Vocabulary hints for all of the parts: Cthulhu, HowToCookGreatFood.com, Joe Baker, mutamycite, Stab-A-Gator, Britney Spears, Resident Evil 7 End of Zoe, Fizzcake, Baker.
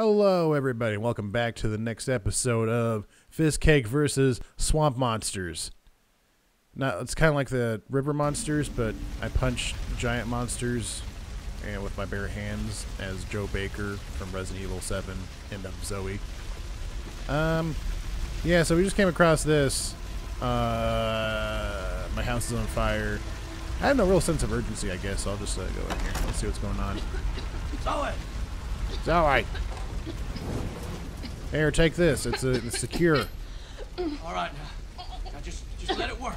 Hello, everybody. Welcome back to the next episode of Fizzcake versus Swamp Monsters. Now, it's kind of like the river monsters, but I punch giant monsters and with my bare hands as Joe Baker from Resident Evil 7 End of Zoe. Yeah, so we just came across this. My house is on fire. I have no real sense of urgency, I guess. So I'll just go in here. Let's see what's going on. Zoe! Zoe! Here, take this. It's secure. All right, now just let it work.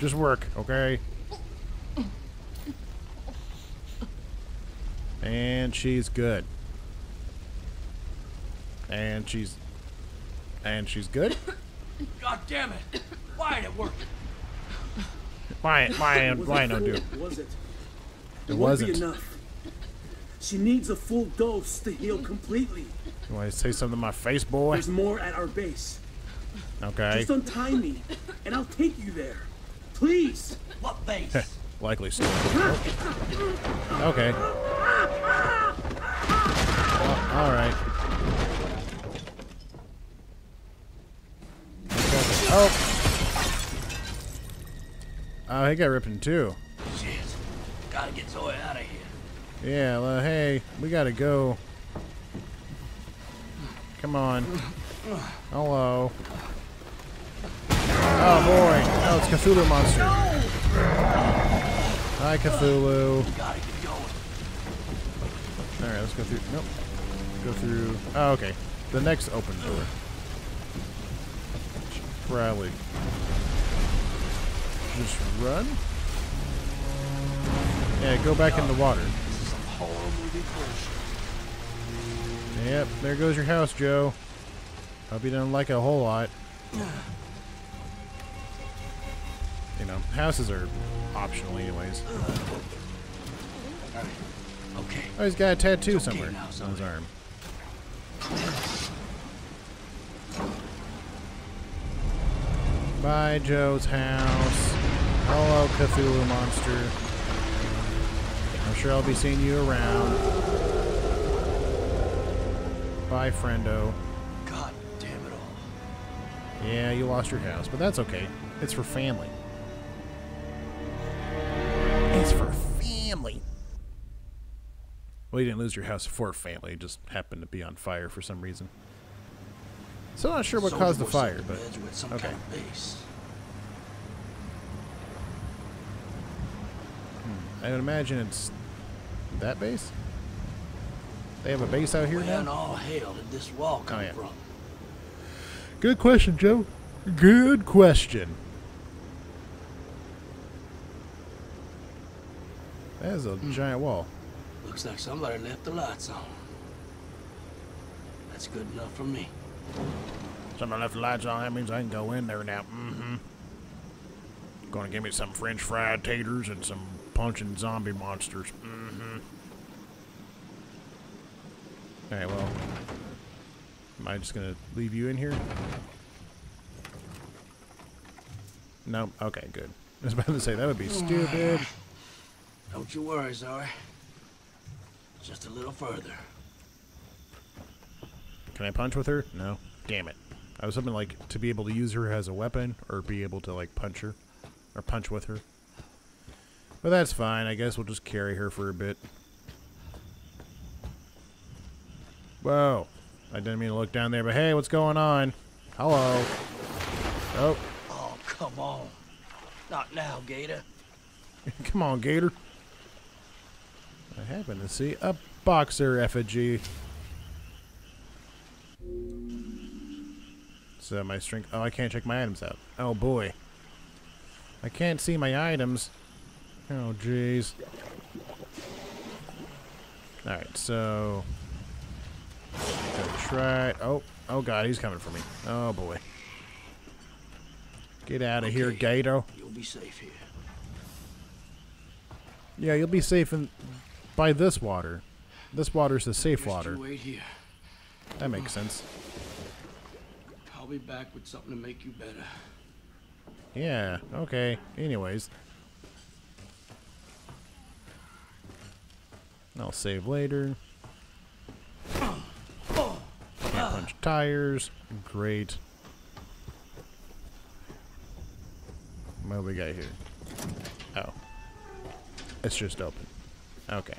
Just work, okay? And she's good. And she's good. God damn it! Why did it work? Why no do? Was it? It wasn't enough. She needs a full dose to heal completely. You want to say something to my face, boy? There's more at our base. Okay. Just untie me, and I'll take you there. Please. What base? Likely so. Okay. Well, all right. Oh. Oh, he got ripped in two. Shit. Gotta get Zoe out of here. Yeah, well, hey, we gotta go. Come on. Hello. Oh boy. Oh, it's Cthulhu monster. Hi, Cthulhu. Alright, let's go through. Nope. Go through. Oh, okay. The next open door. Probably. Just run? Yeah, go back in the water. Yep, there goes your house, Joe. Hope you don't like it a whole lot. You know, houses are optional anyways. Okay. Oh, he's got a tattoo somewhere on his arm. Bye, Joe's house. Hello, Cthulhu monster. I'm sure I'll be seeing you around. Bye, friendo. God damn it all. Yeah, you lost your house, but that's okay. It's for family. It's for family. Well, you didn't lose your house for family. It just happened to be on fire for some reason. So I'm not sure what caused the fire, but okay. I would imagine it's that base? They have a base out here now? Where in all hell did this wall come from? Good question, Joe. Good question. That is a giant wall. Looks like somebody left the lights on. That's good enough for me. Somebody left the lights on, that means I can go in there now. Mm-hmm. Gonna give me some French fried taters and some punching zombie monsters. Mm-hmm. Alright, well, am I just gonna leave you in here? No? Okay, good. I was about to say, that would be stupid. Don't you worry, Zoe. Just a little further. Can I punch with her? No. Damn it. I was hoping, like, to be able to use her as a weapon or be able to, like, punch her. Or punch with her. But that's fine. I guess we'll just carry her for a bit. Whoa. I didn't mean to look down there, but hey, what's going on? Hello. Oh. Oh, come on. Not now, Gator. Come on, Gator. I happen to see a boxer effigy. So my strength... Oh, I can't check my items out. Oh, boy. I can't see my items. Oh, jeez. Alright, so... try... Oh, oh god, he's coming for me. Oh, boy. Get out of here, Gator. You'll be safe here. Yeah, you'll be safe in... by this water. This water's the safe water. Wait here. That makes sense. I'll be back with something to make you better. Yeah, okay. Anyways. I'll save later. sponge tires. Great. What do we got here? Oh. It's just open. Okay.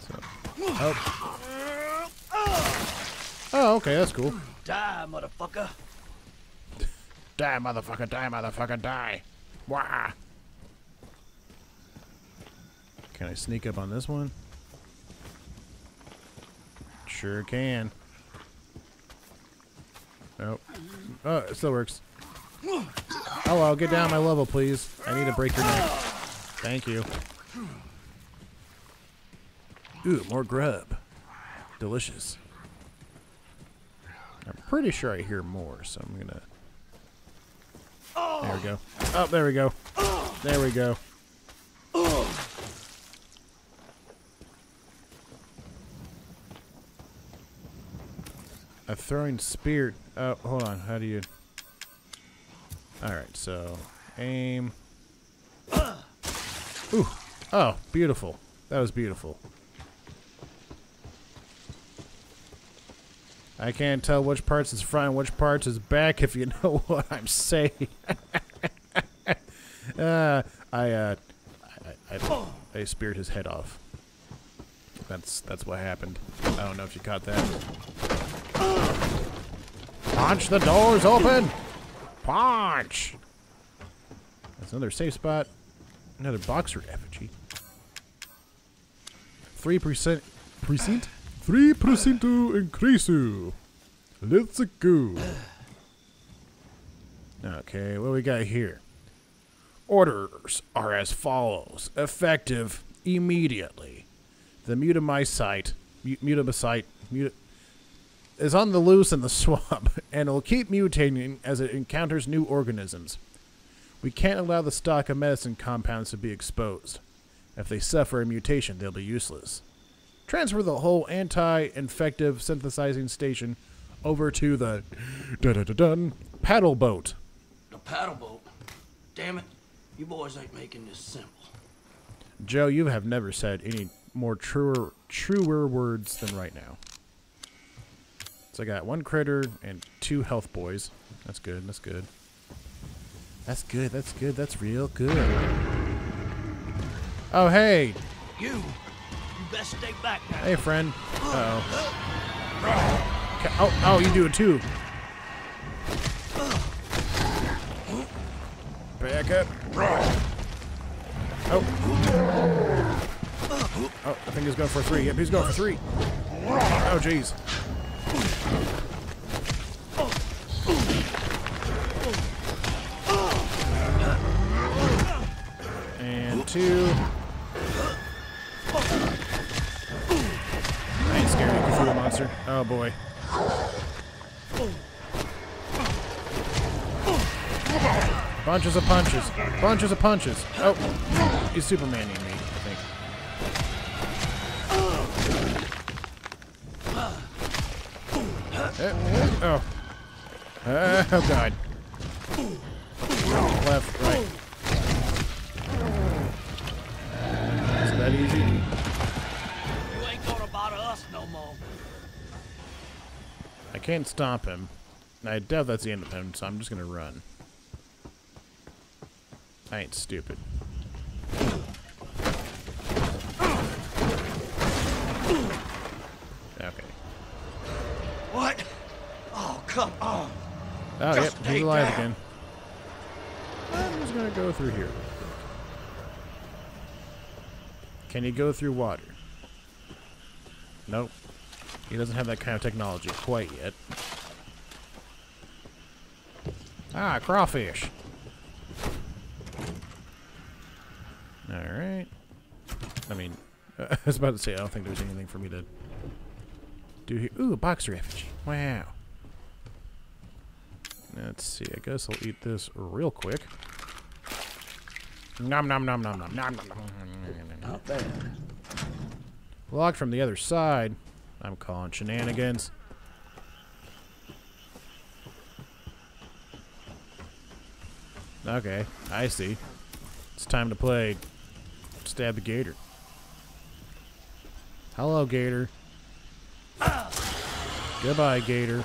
So. Oh. Oh, okay, that's cool. Die, motherfucker. Die, motherfucker, die, motherfucker, die. Wah! Can I sneak up on this one? Sure can. Oh. Oh, it still works. Oh, well, get down my level, please. I need to break your neck. Thank you. Ooh, more grub. Delicious. I'm pretty sure I hear more, so I'm gonna... There we go. Oh, there we go. There we go. A throwing spear. Oh, hold on. How do you... Alright, so... Aim. Ooh. Oh, beautiful. That was beautiful. I can't tell which parts is front and which parts is back, if you know what I'm saying. I speared his head off. That's what happened. I don't know if you caught that. Punch the doors open! Punch! That's another safe spot. Another boxer effigy. 3% precinct? 3% to increase you. Let's go. Okay, what do we got here? Orders are as follows. Effective immediately. The mutamycite is on the loose in the swamp and will keep mutating as it encounters new organisms. We can't allow the stock of medicine compounds to be exposed. If they suffer a mutation, they'll be useless. Transfer the whole anti-infective synthesizing station over to the paddle boat. The paddle boat? Damn it. You boys ain't making this simple. Joe, you have never said any more truer words than right now. So I got one critter and 2 health boys. That's good, that's good. That's good, that's good, that's real good. Oh, hey! You! Best stay back now. Hey, friend. Uh-oh. Oh, oh, you do it too. Back up. Oh. Oh, I think he's going for 3. Yep, he's going for 3. Oh, jeez. And 2. Oh boy. Bunches of punches. Bunches of punches. Oh, he's Superman-y me, I think. Oh. Oh god. Left, right. Is that easy? You ain't gonna bother us no more. I can't stomp him. I doubt that's the end of him, so I'm just gonna run. I ain't stupid. Okay. What? Oh, come on. Oh, just yep, he's alive again. I'm just gonna go through here. Can you go through water? Nope. He doesn't have that kind of technology quite yet. Ah, crawfish. Alright. I mean, I was about to say, I don't think there's anything for me to do here. Ooh, a box refugee. Wow. Let's see, I guess I'll eat this real quick. Nom nom nom nom nom nom nom nom. Not bad. Locked from the other side. I'm calling shenanigans. Okay, I see. It's time to play Stab-A-Gator. Hello, Gator. Goodbye, Gator.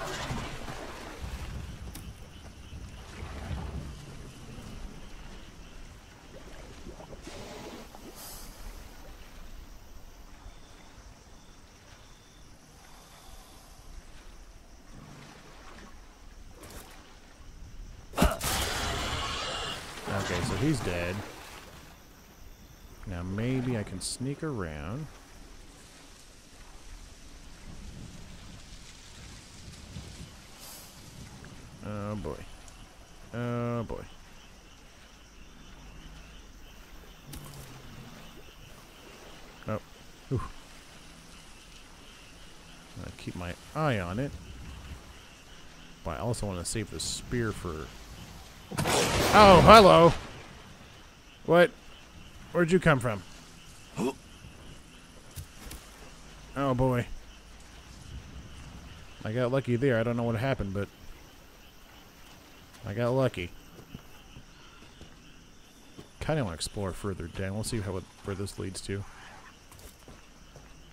Okay, so he's dead. Now maybe I can sneak around. Oh boy. Oh boy. Oh. Whew. I keep my eye on it. But I also want to save the spear for... Oh, hello. What? Where'd you come from? Oh boy. I got lucky there. I don't know what happened, but I got lucky. Kind of want to explore further down. We'll see how where this leads to.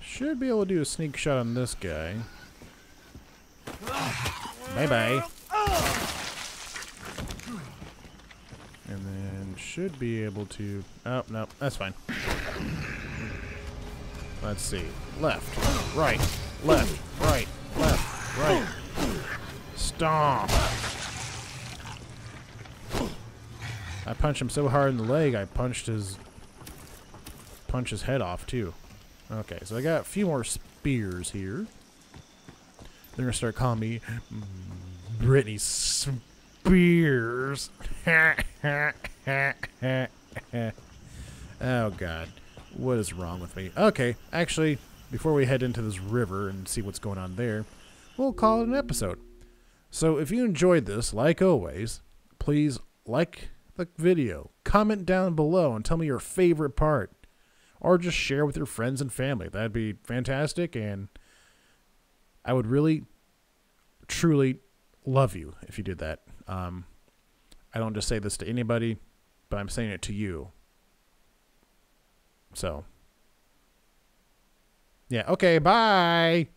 Should be able to do a sneak shot on this guy. Bye bye. And then should be able to... Oh, no, that's fine. Let's see. Left, right, left, right, left, right. Stomp! I punched him so hard in the leg, I punched his head off, too. Okay, so I got a few more spears here. They're gonna start calling me... Britney Spears. Oh, God. What is wrong with me? Okay, actually, before we head into this river and see what's going on there, we'll call it an episode. So, if you enjoyed this, like always, please like the video, comment down below and tell me your favorite part, or just share with your friends and family. That'd be fantastic, and I would really, truly love you if you did that. I don't just say this to anybody, but I'm saying it to you. So, yeah, okay, bye!